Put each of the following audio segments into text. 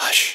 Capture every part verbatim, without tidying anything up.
Hush.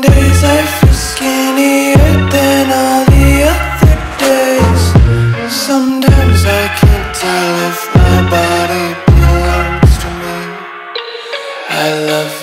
days I feel skinnier than all the others. Sometimes I can't tell if my body belongs to me. I love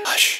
Hush.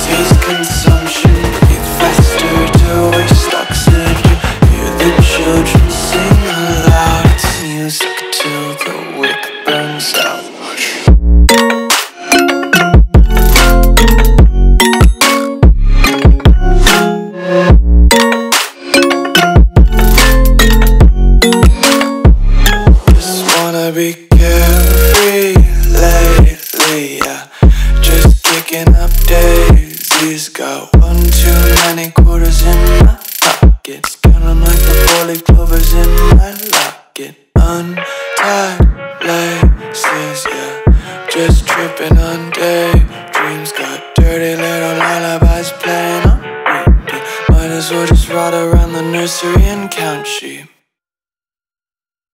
taste consumption. Breathe faster to waste oxygen. Hear the children sing aloud. It's music till the wick burns out. Be carefree lately, yeah. Just kicking up daisies. Got one too many quarters in my pockets. Count 'em like the four-leaf clovers in my locket. Untied laces, yeah. Just tripping on daydreams. Got dirty little lullabies playing on repeat. Might as well just ride around the nursery and count sheep.